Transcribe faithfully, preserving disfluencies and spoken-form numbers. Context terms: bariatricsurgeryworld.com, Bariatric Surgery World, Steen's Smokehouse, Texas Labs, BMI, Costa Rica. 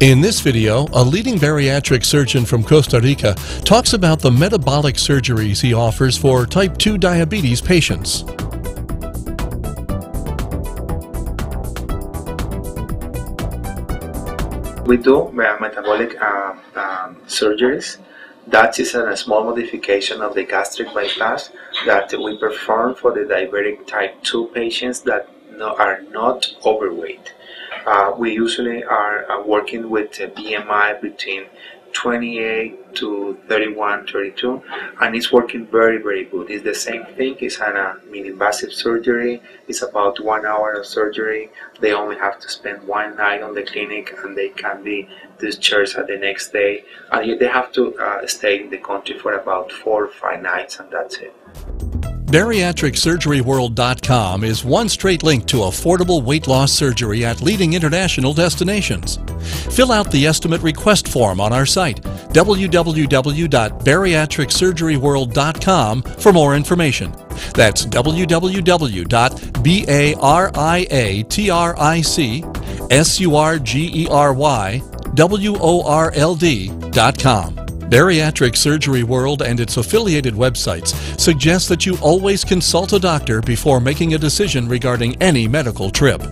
In this video, a leading bariatric surgeon from Costa Rica talks about the metabolic surgeries he offers for type two diabetes patients. We do metabolic uh, um, surgeries. That is a small modification of the gastric bypass that we perform for the diabetic type two patients that no, are not overweight. Uh, we usually are uh, working with a B M I between twenty-eight to thirty-one, thirty-two, and it's working very, very good. It's the same thing. It's an, a mini-invasive surgery. It's about one hour of surgery. They only have to spend one night on the clinic, and they can be discharged at the next day. And they have to uh, stay in the country for about four or five nights, and that's it. bariatric surgery world dot com is one straight link to affordable weight loss surgery at leading international destinations. Fill out the estimate request form on our site, w w w dot bariatric surgery world dot com, for more information. That's w w w dot bariatric surgery world dot com. Bariatric Surgery World and its affiliated websites suggest that you always consult a doctor before making a decision regarding any medical trip.